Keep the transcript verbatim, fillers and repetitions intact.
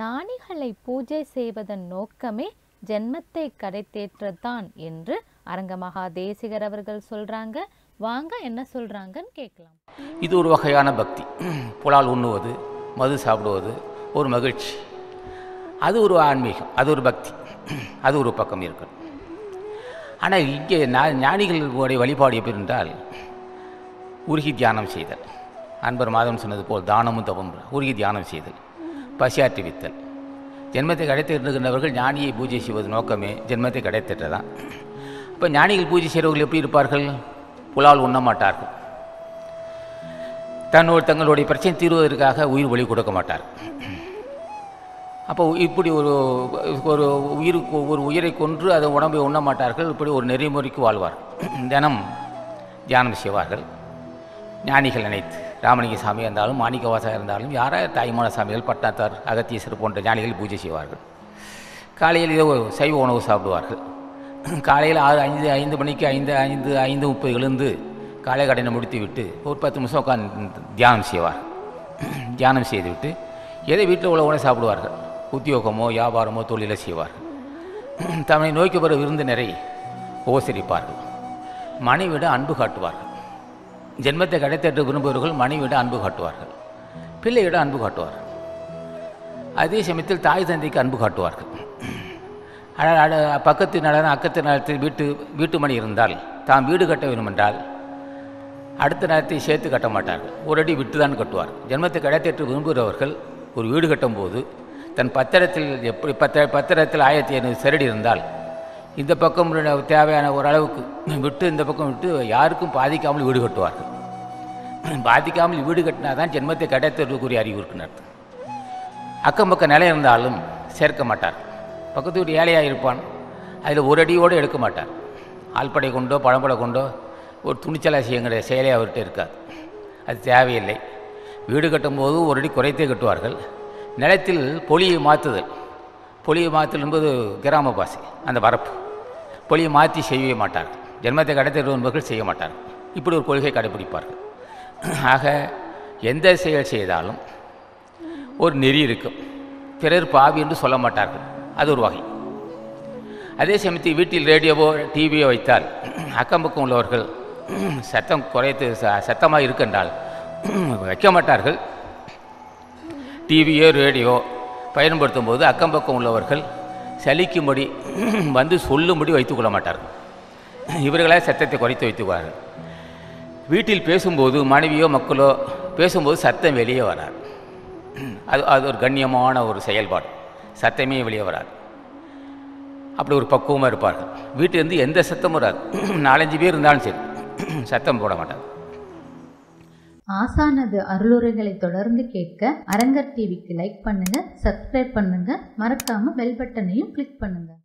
ஞானிகளை பூஜை செய்வதன் நோக்கமே ஜென்மத்தை கரைத்தேற்றத்தான் என்று அரங்கமகா தேசிகர் அவர்கள் சொல்றாங்க. வாங்க என்ன சொல்றாங்கன்னு கேட்கலாம். இது ஒரு வகையான பக்தி. புலால் உண்ணுவது, மது சாப்பிடுவது ஒரு மகிழ்ச்சி, அது ஒரு ஆன்மீகம், அது ஒரு பக்தி, அது ஒரு பக்கம் இருக்கும். ஆனால் இங்கே ஞானிகளுடைய வழிபாடு எப்படி என்றால் உருகி தியானம் செய்தல், அன்பர் மாதவன் சொன்னது போல் தானமும் தவம், உருகி தியானம் செய்தல், பசியாற்றி வித்தல். ஜென்மத்தை கடைத்திருக்கின்றவர்கள் ஞானியை பூஜை செய்வது நோக்கமே ஜென்மத்தை கடைத்திட்டதான். இப்போ ஞானிகள் பூஜை செய்கிறவர்கள் எப்படி இருப்பார்கள்? புலால் உண்ண மாட்டார்கள், தன்னோடு தங்களுடைய பிரச்சனை தீர்வதற்காக உயிர் வழி கொடுக்க மாட்டார்கள். அப்போ இப்படி ஒரு ஒரு உயிருக்கு ஒரு உயிரை கொன்று அதை உடம்பை உண்ண மாட்டார்கள். இப்படி ஒரு நெறிமுறைக்கு வாழ்வார்கள். தினம் தியானம் செய்வார்கள். ஞானிகள் நினைத்து ராமலிங்க சாமியாக இருந்தாலும் மாணிக்கவாசாக இருந்தாலும் யாராக தாய்மான சாமிகள், பட்டாத்தார், அகத்தீஸ்வரர் போன்ற ஞானிகள் பூஜை செய்வார்கள். காலையில் ஏதோ சைவ உணவு சாப்பிடுவார்கள். காலையில் ஆறு ஐந்து ஐந்து மணிக்கு ஐந்து ஐந்து ஐந்து முப்பது எழுந்து காலை கடனை முடித்து விட்டு ஒரு பத்து நிமிஷம் உட்காந்து தியானம் செய்வார்கள். தியானம் செய்துவிட்டு எதை வீட்டில் உள்ள உணவு சாப்பிடுவார்கள். உத்தியோகமோ வியாபாரமோ தொழிலை செய்வார்கள். தம்மை நோய்க்கு பெற விருந்தினரை உபசரிப்பார்கள். மனைவிட அன்பு காட்டுவார்கள். ஜென்மத்தை கடைத்தேற்ற விரும்புபவர்கள் மனைவிட அன்பு காட்டுவார்கள், பிள்ளையிட அன்பு காட்டுவார்கள், அதே சமயத்தில் தாய் தந்தைக்கு அன்பு காட்டுவார்கள். பக்கத்து நலன் அக்கத்து நலத்தில் வீட்டு வீட்டு மணி இருந்தால் தாம் வீடு கட்ட வேண்டுமென்றால் அடுத்த நேரத்தை சேர்த்து கட்ட மாட்டார்கள், ஒரு அடி விட்டு தான் கட்டுவார். ஜென்மத்தை கடைத்தேற்ற விரும்புகிறவர்கள் ஒரு வீடு கட்டும்போது தன் பத்திரத்தில் எப்படி பத்த பத்திரத்தில் ஆயிரத்தி ஐநூறு சரடி இருந்தால் இந்த பக்கம் தேவையான ஓரளவுக்கு விட்டு இந்த பக்கம் விட்டு யாருக்கும் பாதிக்காமல் வீடு கட்டுவார்கள். பாதிக்காமல் வீடு கட்டினா தான் ஜென்மத்தை கடைத்தேற்றக்கூடிய அறிவு இருக்கிறது. அக்கம் பக்கம் நிலை இருந்தாலும் சேர்க்க மாட்டார். பக்கத்து வீட்டு ஏழையாக இருப்பான், அதில் ஒரு அடியோடு எடுக்க மாட்டார். ஆள்படை கொண்டோ பழம்படை கொண்டோ ஒரு துணிச்சலாக செய்யுங்கிற செயலே அவர்கிட்ட இருக்காது, அது தேவையில்லை. வீடு கட்டும்போது ஒரு அடி குறைத்தே கட்டுவார்கள். நிலத்தில் பொலியை மாற்றுதல், பொலியை மாற்றுதல் என்பது கிராம பாசை, அந்த வரப்பு பொலியை மாற்றி செய்யவே மாட்டார்கள். ஜென்மத்தை கடைத்தேற்ற என்பவர்கள் செய்ய மாட்டார்கள். இப்படி ஒரு கொள்கை கடைப்பிடிப்பார்கள். ஆக எந்த செயல் செய்தாலும் ஒரு நெறி இருக்கும். பிறர் பாவி என்று சொல்ல மாட்டார்கள், அது ஒரு வகை. அதே சமயத்தில் வீட்டில் ரேடியோவோ டிவியோ வைத்தால் அக்கம் பக்கம் உள்ளவர்கள் சத்தம் குறைத்து சத்தமாக இருக்கின்றால் வைக்க மாட்டார்கள். டிவியோ ரேடியோ பயன்படுத்தும் போது அக்கம் பக்கம் உள்ளவர்கள் சலிக்கும்படி வந்து சொல்லும்படி வைத்துக்கொள்ள மாட்டார்கள். இவர்களாக சத்தத்தை குறைத்து வைத்துக்குவார்கள். வீட்டில் பேசும்போது மனைவியோ மக்களோ பேசும்போது சத்தம் வெளியே வராது. அது அது ஒரு கண்ணியமான ஒரு செயல்பாடு, சத்தமே வெளியே வராது. அப்படி ஒரு பக்குவமாக இருப்பார்கள். வீட்டிலேருந்து எந்த சத்தமும் வராது. நாலஞ்சு பேர் இருந்தாலும் சரி சத்தம் போட மாட்டாங்க. ஆசானது அருளுரைகளை தொடர்ந்து கேட்க அரங்கர் டிவிக்கு லைக் பண்ணுங்க, சப்ஸ்கிரைப் பண்ணுங்க, மறக்காம பெல் பட்டனையும் கிளிக் பண்ணுங்க.